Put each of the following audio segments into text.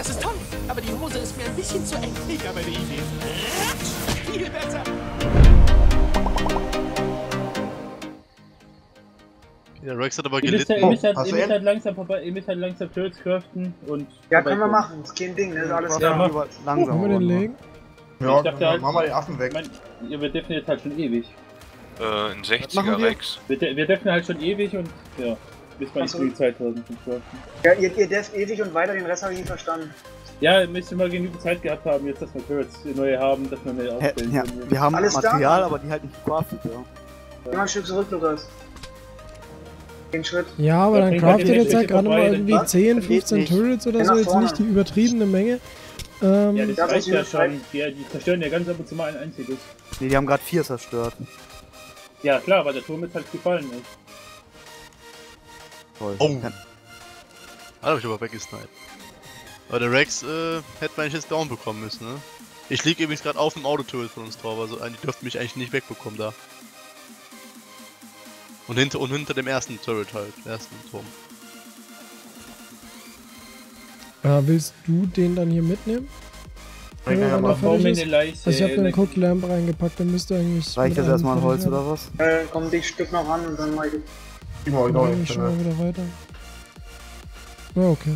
Das ist toll, aber die Hose ist mir ein bisschen zu eng. Ich habe die Idee. Ratsch, viel besser. Ja, Rex hat aber gelitten. Ihr müsst halt langsam Turrets craften und... Ja, können wir machen. Ist kein Ding, das ist alles klar. Langsam. Ja, dann halt, machen wir den Affen weg. Ihr dürfen jetzt halt schon ewig. Ein 60er Rex. Wir dürfen halt schon ewig und... ja. Bis bei die Zeit haben. Ja, ihr dürft ewig und weiter, den Rest habe ich nicht verstanden. Ja, ihr müsst immer genügend Zeit gehabt haben, jetzt dass wir Turrets neue haben, dass wir neue aufstellen. Ja, wir haben alles Material, da? Aber die halt nicht craftet, ja. Geh mal ein Stück zurück, Lukas. Den Schritt. Ja, aber dann craftet jetzt halt gerade mal irgendwie 10, 15 Turrets oder so, jetzt nicht die übertriebene Menge. Ja, das reicht ja schon. Die zerstören ja ganz ab und zu mal ein einziges. Ne, die haben gerade 4 zerstört. Ja, klar, weil der Turm jetzt halt gefallen ist. Toll. Oh! Ja. Ah, hab ich aber weggesniped. Aber der Rex, hätte man jetzt down bekommen müssen, ne? Ich lieg übrigens gerade auf dem Autoturret von uns drauf, also die dürften mich eigentlich nicht wegbekommen da. Und hinter dem ersten Turret halt, ersten Turm. Willst du den dann hier mitnehmen? Ja, ja, ich hab den Cook Lamp reingepackt, dann müsst ihr eigentlich... Reicht das erstmal ein Holz oder was? Komm dich Stück noch an und dann mal... Ich schon mal wieder weiter. Ja, okay.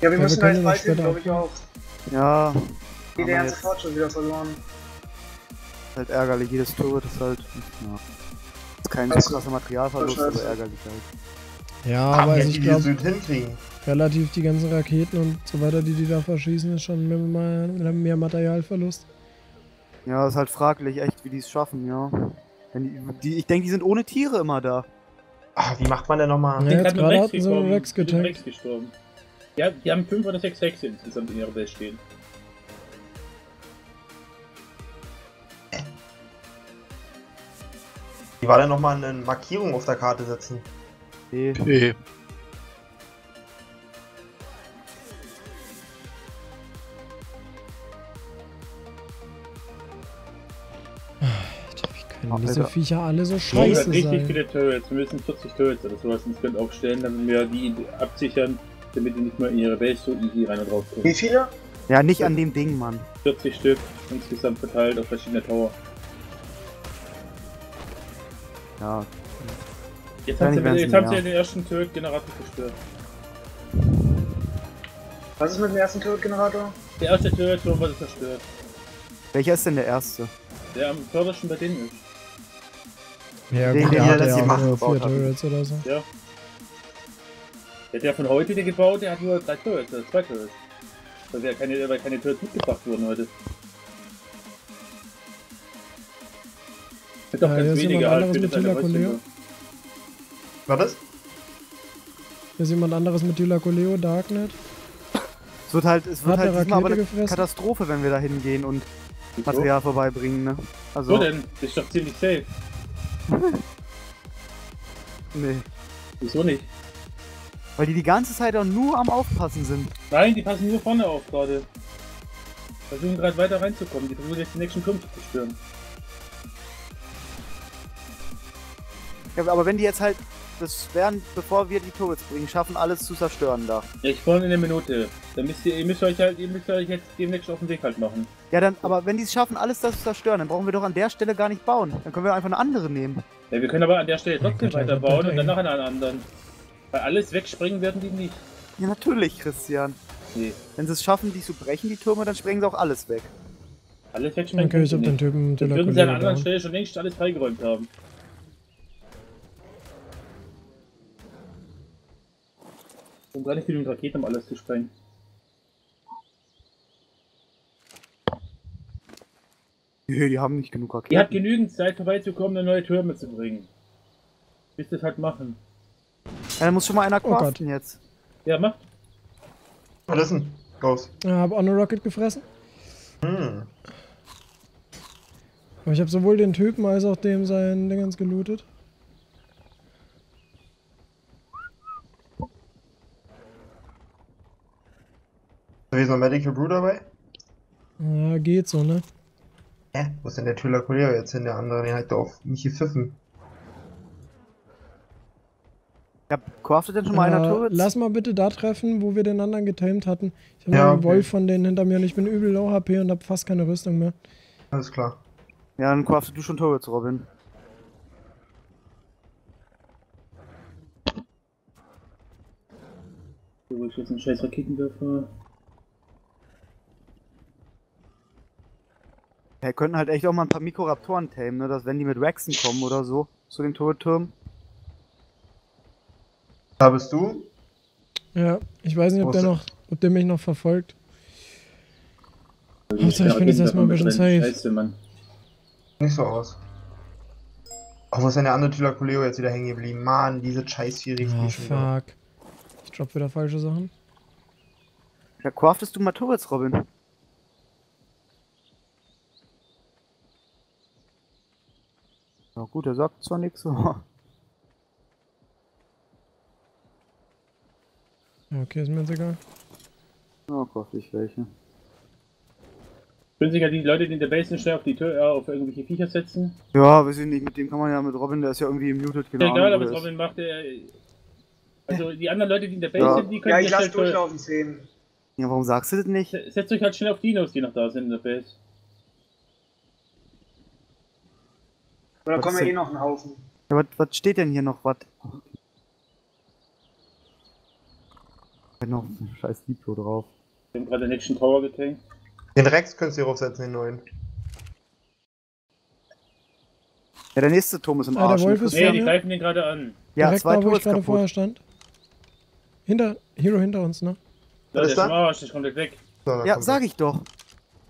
Ja, wir müssen halt weiter, glaube ich auch. Ja. Geht der ganze Fahrt schon wieder verloren. Halt ärgerlich, jedes Turret ist halt... Ja. Ist kein krasser Materialverlust, aber ärgerlich halt. Ja, aber ich glaube... Relativ die ganzen Raketen und so weiter, die da verschießen, ist schon mehr Materialverlust. Ja, ist halt fraglich echt, wie die es schaffen, ja. Ich denke, die sind ohne Tiere immer da. Ach, wie macht man denn nochmal? Ja, jetzt gerade hatten sie einen Rex getankt. Ja, die haben 5 oder 6 Rex insgesamt in ihrer Welt stehen. Wie war denn nochmal eine Markierung auf der Karte setzen? Nee. Diese Viecher alle so scheiße sein. Richtig viele Turrets, wir müssen 40 Turrets oder sowas ins Bild aufstellen, damit wir die absichern, damit die nicht mal in ihre Welt so easy rein und raus kommen. Wie viele? Ja, nicht an dem Ding, Mann. 40 Stück insgesamt verteilt auf verschiedene Tower. Ja. Jetzt habt ihr den ersten Turret-Generator zerstört. Was ist mit dem ersten Turret-Generator? Der erste Turret wurde zerstört. Welcher ist denn der erste? Der am fördersten bei denen ist. Ja, gut, der hat nur 4 Turrets oder so. Ja. Der von heute, der gebaut, der hat nur 3 Turrets oder 2 Turrets. Weil keine Turrets mitgebracht wurden heute. Sind doch ja, ganz wenige halt für das eine Holzhütte. War das? Hier ist jemand anderes mit Thylacoleo, Darknet. Es wird halt diesmal aber eine Katastrophe, wenn wir da hingehen und Material vorbeibringen, ne? Also. So denn? Das ist doch ziemlich safe. Nee. Wieso nicht? Weil die ganze Zeit auch nur am Aufpassen sind. Nein, die passen nur vorne auf gerade. Versuchen gerade weiter reinzukommen. Die versuchen jetzt den nächsten Turm zu zerstören. Ja, aber wenn die jetzt halt, bevor wir die Turrets bringen, schaffen, alles zu zerstören da. Ja, ich vorne in der Minute. Dann müsst ihr euch jetzt demnächst auf den Weg halt machen. Ja, dann, aber wenn die es schaffen, alles das zu zerstören, dann brauchen wir doch an der Stelle gar nicht bauen. Dann können wir einfach eine andere nehmen. Ja, wir können aber an der Stelle trotzdem weiterbauen und dann noch an einer anderen. Weil alles wegspringen werden die nicht. Ja, natürlich, Christian. Nee. Wenn sie es schaffen, die zu brechen, die Türme, dann sprengen sie auch alles weg. Alles wegspringen? Okay, ich hab den Typen. Dann würden sie an einer anderen Stelle schon längst alles freigeräumt haben. Um gar nicht genügend Raketen, um alles zu sprengen. Nee, die haben nicht genug Raketen. Ihr habt genügend Zeit vorbeizukommen, eine neue Türme zu bringen. Willst du das halt machen? Ja, dann muss schon mal einer craften jetzt. Ja, mach. Was ist denn? Ghost. Ja, hab auch eine Rocket gefressen. Aber ich hab sowohl den Typen als auch dem seinen Dingens gelootet. Ist noch Medical Brew dabei? Ja, geht so, ne? Hä? Wo ist denn der Thylacoleo jetzt hin? Der andere, den hat doch auf mich gepfiffen. Ja, craftet denn schon mal einer Turrets? Lass mal bitte da treffen, wo wir den anderen getamed hatten. Ich habe ja, einen Wolf von denen hinter mir und ich bin übel low HP und habe fast keine Rüstung mehr. Alles klar. Ja, dann craftet du schon Turrets, Robin. Hier hol ich jetzt einen scheiß Raketenwerfer. Hey, können halt echt auch mal ein paar Mikroraptoren tamen, ne? Dass wenn die mit Rexen kommen oder so, zu den Turretturm. Da bist du? Ja, ich weiß nicht, ob der mich noch verfolgt. Also ich bin jetzt erstmal ein bisschen safe. Scheiße, Mann. Nicht so aus. Auch was ist denn der andere Thylacoleo jetzt wieder hängen geblieben? Mann, diese scheiß Vieri. Oh, fuck. Ich droppe wieder falsche Sachen. Da craftest du mal Turrets, Robin. Na gut, er sagt zwar nichts. Okay, ist mir jetzt egal. Oh Gott, ich welche. Ich bin sicher, die Leute, die in der Basin schnell auf die Tür, auf irgendwelche Viecher setzen. Ja, weiß ich nicht, mit dem kann man ja, mit Robin, der ist ja irgendwie muted, genau. Ja, egal, aber was Robin macht, der... Also die anderen Leute, die in der Base sind, die können... Ja, ich lass durchlaufen sehen. Ja, warum sagst du das nicht? Setzt euch halt schnell auf Dinos, die noch da sind in der Base. Oder kommen ja eh noch einen Haufen. Ja, was steht denn hier noch? Was? Noch ein scheiß Diplo drauf. Ich bin gerade den nächsten Tower getankt. Den Rex könntest du hier raufsetzen, den neuen. Ja, der nächste Turm ist im Arsch. Der Wolf ist die greifen den gerade an. Ja, direkt zwei da, wo ich gerade vorher stand. Hinter, Hero hinter uns, ne? Da ist der Arsch, der kommt weg. So, ja, sag ich doch.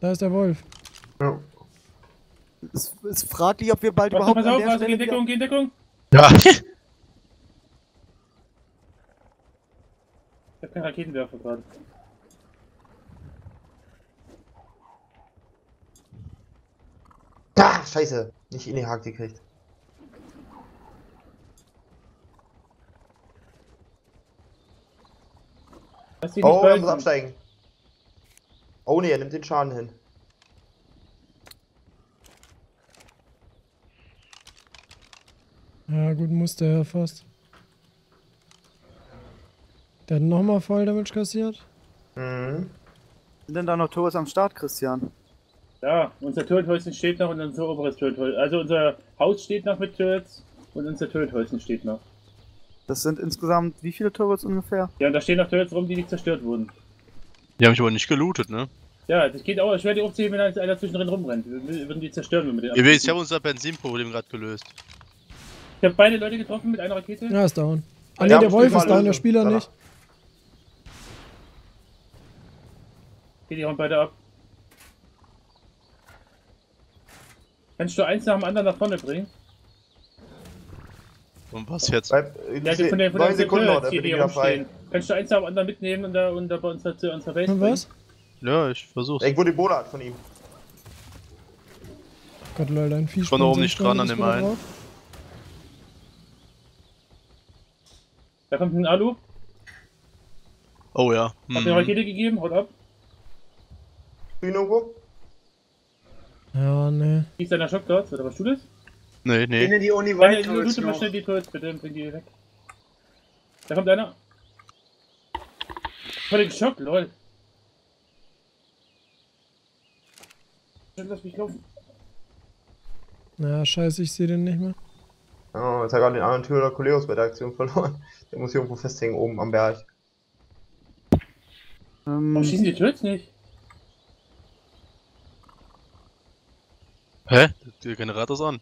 Da ist der Wolf. Ja. Es fragt dich, ob wir bald überhaupt... Pass auf, geh in Deckung, geh in Deckung! Ja! Ich hab keinen Raketenwerfer gerade. Ah, scheiße! Nicht in den Haken gekriegt. Oh, er muss absteigen. Oh ne, er nimmt den Schaden hin. Ja, gut Muster, ja, fast. Der hat nochmal voll Damage kassiert. Mhm. Sind denn da noch Turrets am Start, Christian? Ja, unser Turrethäuschen steht noch und unser oberes Turrethäuschen. Also unser Haus steht noch mit Turrets und unser Turrethäuschen steht noch. Das sind insgesamt wie viele Turrets ungefähr? Ja, und da stehen noch Turrets rum, die nicht zerstört wurden. Die haben mich aber nicht gelootet, ne? Ja, das geht auch schwer, die aufzuheben, wenn einer zwischendrin rumrennt. Wir würden die zerstören, wenn wir den abziehen. Ich habe unser Benzinproblem gerade gelöst. Ich hab beide Leute getroffen mit einer Rakete. Ja, ist down. Ah ne, der Wolf ist down, der Spieler nicht. Okay, die hauen beide ab. Kannst du eins nach dem anderen nach vorne bringen? Und was jetzt? Ja, von der Sekunden noch, da bin ich wieder frei. Kannst du eins nach dem anderen mitnehmen und da bei uns zu unserer Base bringen? Was? Ja, ich versuch's. Ich wurde die Bola von ihm. Gott, lol, dein Vieh. Ich komme da oben nicht dran an dem einen. Da kommt ein Alu. Oh ja. Hat mir Rakete gegeben, haut ab. Irgendwo? Ja, ne. Siehst du deiner Schockdorts? Oder warst du das? Nee, nee. Bringe die Uni weiter. Du loote mal schnell die Turrets, bitte, bring die weg. Da kommt einer. Voll den Schock, lol. Lass mich laufen. Na, scheiße, ich sehe den nicht mehr. Oh, jetzt hat gerade den anderen Thylacoleos bei der Aktion verloren. Der muss hier irgendwo festhängen, oben am Berg. Warum schießen die Turrets nicht? Hä? Der Generator ist an.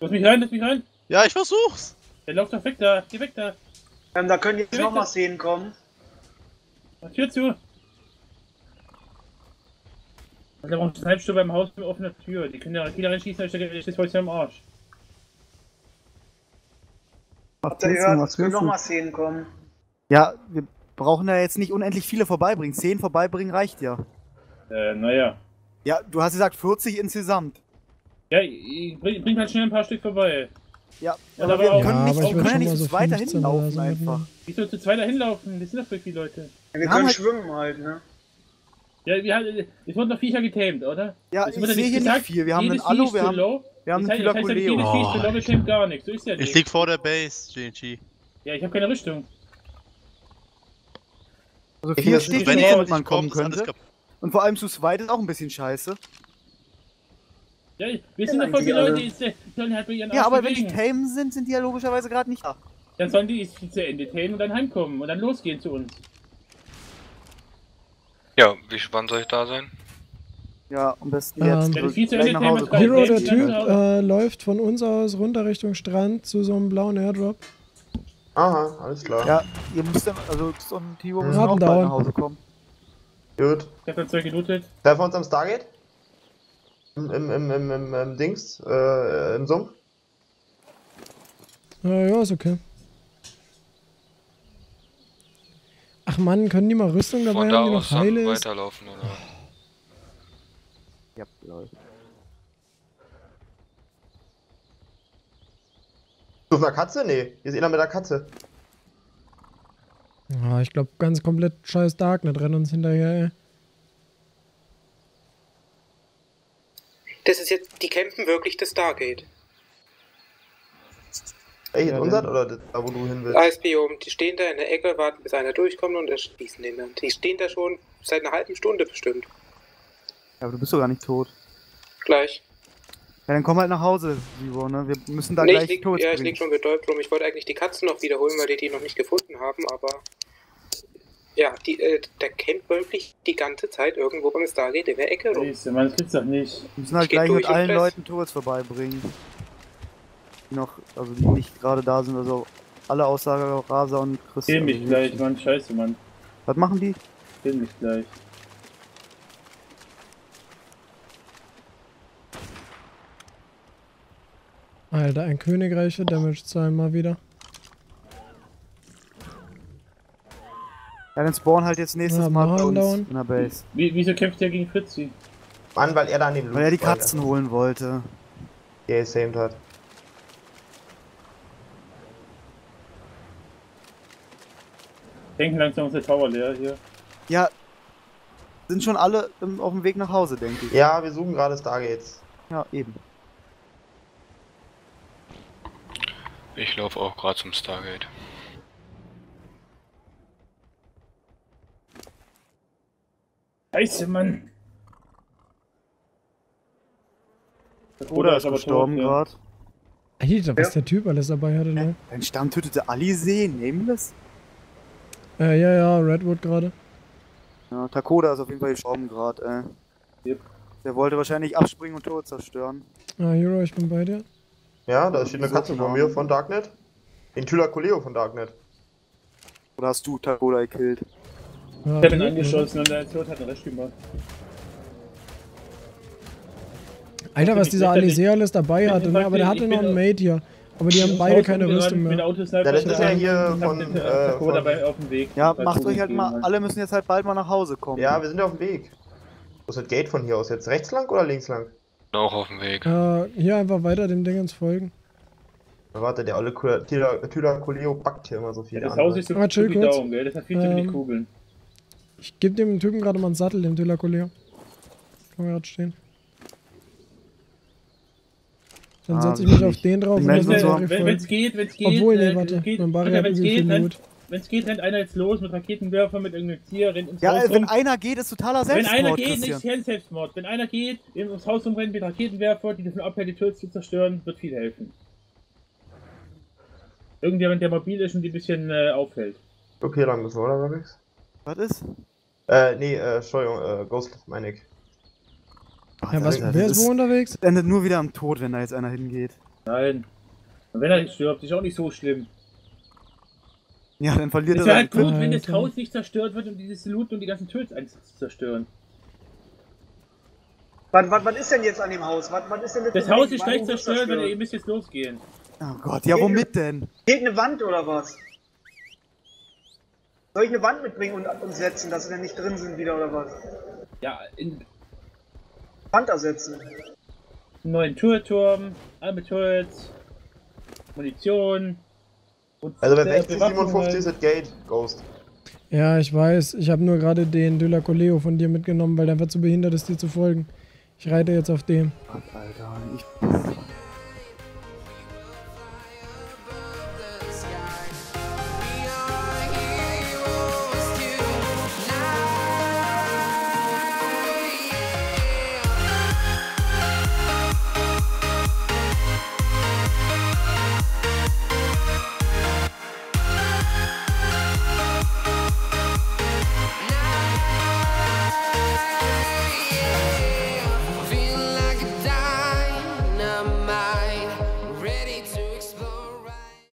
Lass mich rein, lass mich rein! Ja, ich versuch's! Der läuft doch weg da, geh weg da! Da können jetzt nochmal Szenen kommen. Mach Tür zu! Da brauchen wir eine halbe Stunde beim Haus mit offener Tür. Die können ja Rakete reinschießen, dann steht das Häuschen am Arsch. Habt ihr gehört, es können nochmal 10 kommen. Ja, wir brauchen ja jetzt nicht unendlich viele vorbeibringen. 10 vorbeibringen reicht ja. Naja. Ja, du hast gesagt 40 insgesamt. Ja, bringt halt schnell ein paar Stück vorbei. Ja, aber wir können ja nicht zu zweit dahin laufen einfach. Wieso zu zweit dahin laufen? Wir sind doch für viele Leute. Wir können schwimmen halt, ne? Ja, es wurden noch Viecher getamed, oder? Ja, ich sehe hier nicht viel. Wir haben einen Alu, wir haben einen Thylacoleo. Jedes Viech gar nichts. So ist ja nicht. Ich lieg vor der Base, GNG. Ja, ich hab keine Richtung. Also hier steht nicht, womit man kommen könnte. Und vor allem zu zweit ist auch ein bisschen scheiße. Ja, wir sind davon die Leute, die sollen halt bei ihren Augen. Ja, aber wenn die tamen sind, sind die ja logischerweise gerade nicht da. Dann sollen die zu Ende tamen und dann heimkommen und dann losgehen zu uns. Ja, wann soll ich da sein? Ja, am besten jetzt. Hero, der Typ, läuft von uns aus runter Richtung Strand zu so einem blauen Airdrop. Aha, alles klar. Ja, ihr müsst dann, also X und Tivo müssen auch bald nach Hause kommen. Gut. Ich hab dann 2 gelootet. Treffen wir uns am Stargate? Im Dings? Im Sumpf? Ja, ist okay. Ach man, können die mal Rüstung dabei haben, die noch heile ist? Weiterlaufen, oder? Ja, lol. Ist auf einer Katze? Nee, hier ist einer mit der Katze. Ja, ich glaube ganz komplett scheiß Darknet rennt uns hinterher, ey. Das ist jetzt, die campen wirklich das Stargate. Ey, in unseren oder da, wo du hin willst? ASP oben, die stehen da in der Ecke, warten bis einer durchkommt und erschießen den dann. Die stehen da schon seit einer halben Stunde bestimmt. Ja, aber du bist doch gar nicht tot. Gleich. Ja, dann komm halt nach Hause, Sivo, ne? Wir müssen da gleich tot. Ja, ich lieg schon betäubt rum. Ich wollte eigentlich die Katzen noch wiederholen, weil die noch nicht gefunden haben, aber... Ja, der campt wirklich die ganze Zeit irgendwo beim Stargate in der Ecke rum. Siehste, man, das gibt's doch nicht. Wir müssen halt gleich mit allen Leuten Tours vorbeibringen. Also die nicht gerade da sind, also alle Aussagen, Rasa und Christian. Kill mich gleich, Mann, scheiße, Mann. Was machen die? Kill mich gleich. Alter, ein königreicher Damage-Zahlen mal wieder. Ja, dann spawn halt jetzt nächstes Mal bei uns in der Base. Wieso kämpft der gegen Fritzi? Mann, weil er da an den Loot weil er die Katzen holen wollte. Der es samed hat. Denken langsam, ist der Tower leer hier. Ja, sind schon alle auf dem Weg nach Hause, denke ich. Ja, wir suchen gerade Stargates. Ja, eben. Ich laufe auch gerade zum Stargate. Scheiße, Mann! Oder ist aber gestorben gerade. Alter, was der Typ alles dabei hatte, ne? Dein Stamm tötete Ali sehen, nehmen wir das? Ja, Redwood gerade. Ja, Takoda ist auf jeden Fall gestorben gerade, ey. Yep. Der wollte wahrscheinlich abspringen und Tore zerstören. Ah, Hero, ich bin bei dir. Ja, da steht eine Katze von mir, von Darknet. Den Thylacoleo von Darknet. Oder hast du Takoda gekillt? Ja, ich hab ihn angeschossen und der Tod hat einen Rest gemacht. Alter, was dieser Alisea alles dabei hatte, ne? Aber der hatte noch einen Mate hier. Aber die haben beide keine Rüstung mehr. Der letzte ist ja hier von dabei auf dem Weg. Ja, macht euch halt mal. Alle müssen jetzt halt bald mal nach Hause kommen. Ja, wir sind ja auf dem Weg. Wo ist das Gate von hier aus? Jetzt rechts lang oder links lang? Auch auf dem Weg. Hier einfach weiter dem Ding ins Folgen. Na, warte, der olle Thylacoleo packt hier immer so viel. Das Haus ist so viel Daumen, gell? Das hat viel zu wenig Kugeln. Ich geb dem Typen gerade mal einen Sattel, dem Thylacoleo. Kann man gerade stehen. Dann setze ich mich auf den drauf und wenn's geht. Obwohl, nee, warte, mein Barry hat irgendwie viel Mut. Wenn's geht, rennt einer jetzt los mit Raketenwerfer, mit irgendeinem Tier, rennt ins Haus rum. Wenn einer geht, ist totaler Selbstmord, Wenn einer geht, ist Selbstmord. Wenn einer geht, ins Haus rumrennt mit Raketenwerfer, die dürfen abhält, die Tür zu zerstören, wird viel helfen. Irgendjemand, der mobil ist und die ein bisschen aufhält. Okay, dann müssen wir, oder Max? Was ist? Entschuldigung, Ghost, meine ich. Ach, ja, wer ist wo unterwegs? Endet nur wieder am Tod, wenn da jetzt einer hingeht. Nein. Und wenn er nicht stirbt, ist auch nicht so schlimm. Ja, dann verliert er seinen Klick. Es wäre halt gut, wenn das Haus nicht zerstört wird, um dieses Loot und die ganzen Töts zu zerstören. Was ist denn jetzt an dem Haus? Was ist denn mit das Haus ist gleich zerstört, wenn ihr müsst jetzt losgehen. Oh Gott, ja womit denn? Geht eine Wand oder was? Soll ich eine Wand mitbringen und umsetzen, dass sie denn nicht drin sind wieder oder was? Ja, Wand ersetzen. Neuen Turm, alle Turrets, Munition. Und also bei 60, 57 ist das Gate, Ghost. Ja, ich weiß. Ich habe nur gerade den Thylacoleo von dir mitgenommen, weil der einfach zu behindert ist, dir zu folgen. Ich reite jetzt auf dem. Gott, Alter. Ich...